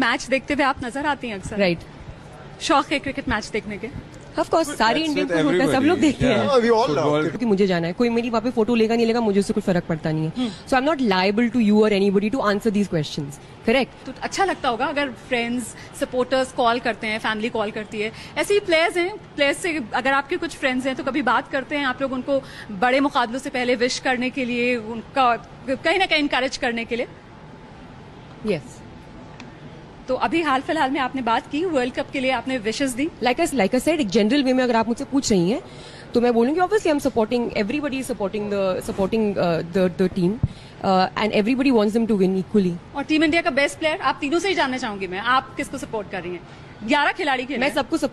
Match देखते हुए आप नजर आती हैं अक्सर, राइट? शौक है क्रिकेट मैच देखने के? ऑफ कोर्स, सारी इंडियन टीम का सब लोग देखते हैं कि मुझे जाना है, कोई मेरी वहाँ पे फोटो लेगा नहीं लेगा, मुझे उससे कोई फर्क पड़ता नहीं है. So I am not liable to you और anybody to answer these questions, correct? तो अच्छा लगता होगा अगर फ्रेंड्स, सपोर्टर्स कॉल करते हैं, फैमिली कॉल करती है. ऐसे ही प्लेयर्स हैं, प्लेयर्स से अगर आपके कुछ फ्रेंड्स हैं तो कभी बात करते हैं आप लोग उनको बड़े मुकाबलों से पहले विश करने के लिए, उनका कहीं ना कहीं इंकरेज करने के लिए? यस. तो अभी हाल फिलहाल में आपने बात की वर्ल्ड कप के लिए, आपने विशेस दी. लाइक अ सेड, एक जनरल वे में अगर आप मुझसे पूछ रही हैं तो मैं बोलूँगी obviously I am supporting, everybody is supporting the team and everybody wants them to win equally. और टीम इंडिया का बेस्ट प्लेयर आप तीनों से ही जानना चाहूंगी मैं, आप किसको सपोर्ट कर रही हैं 11 खिलाड़ी के? मैं सबको सपोर्ट